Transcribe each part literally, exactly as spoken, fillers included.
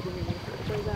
này thì mình sẽ quay ra.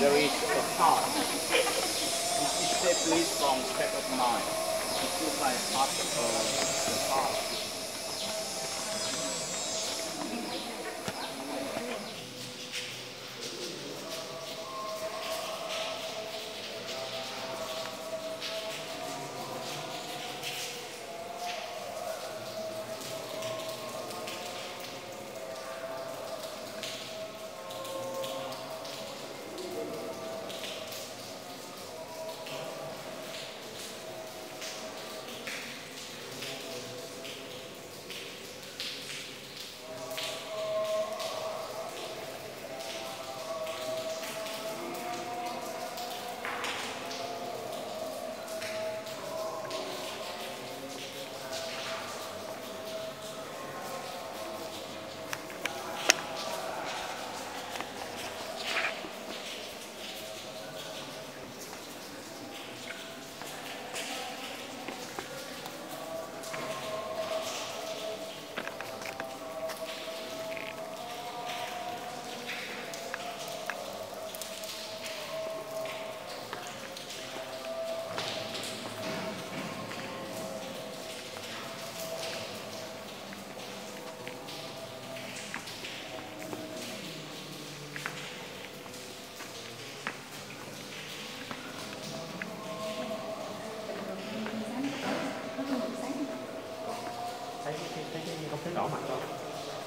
There is a heart, which is separate from state of mind. It's just like part of the heart.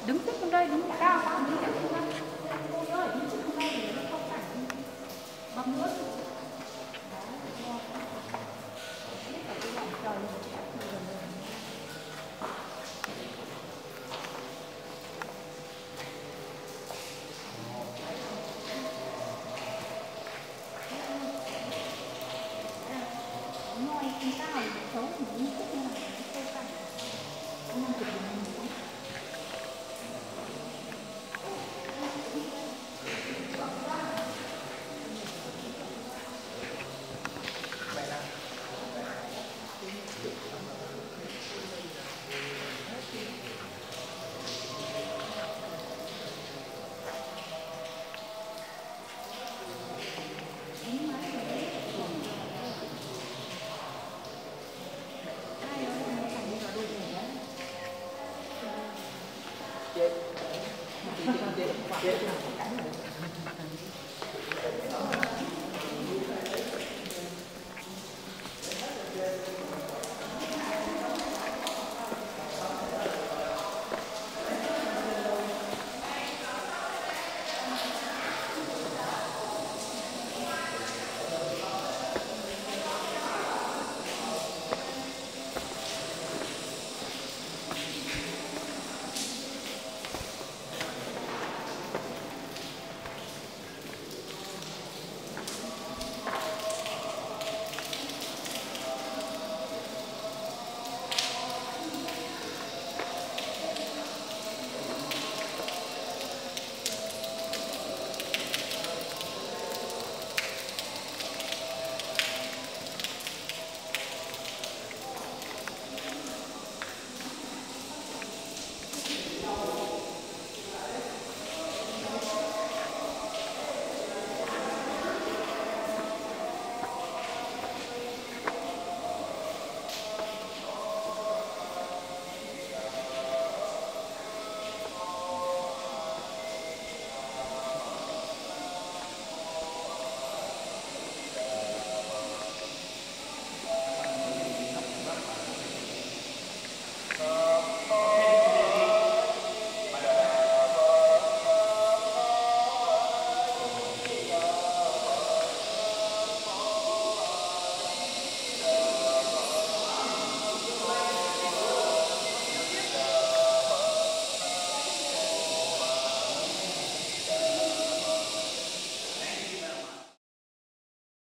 Đứng tiếp bên đây, đứng cao quá, đứng tiếp bên đây. Cô ơi, đứng trước bên đây để nó không cảnh bằng nước. Nói, chúng ta là xấu, mình cũng như là cái câu cảnh.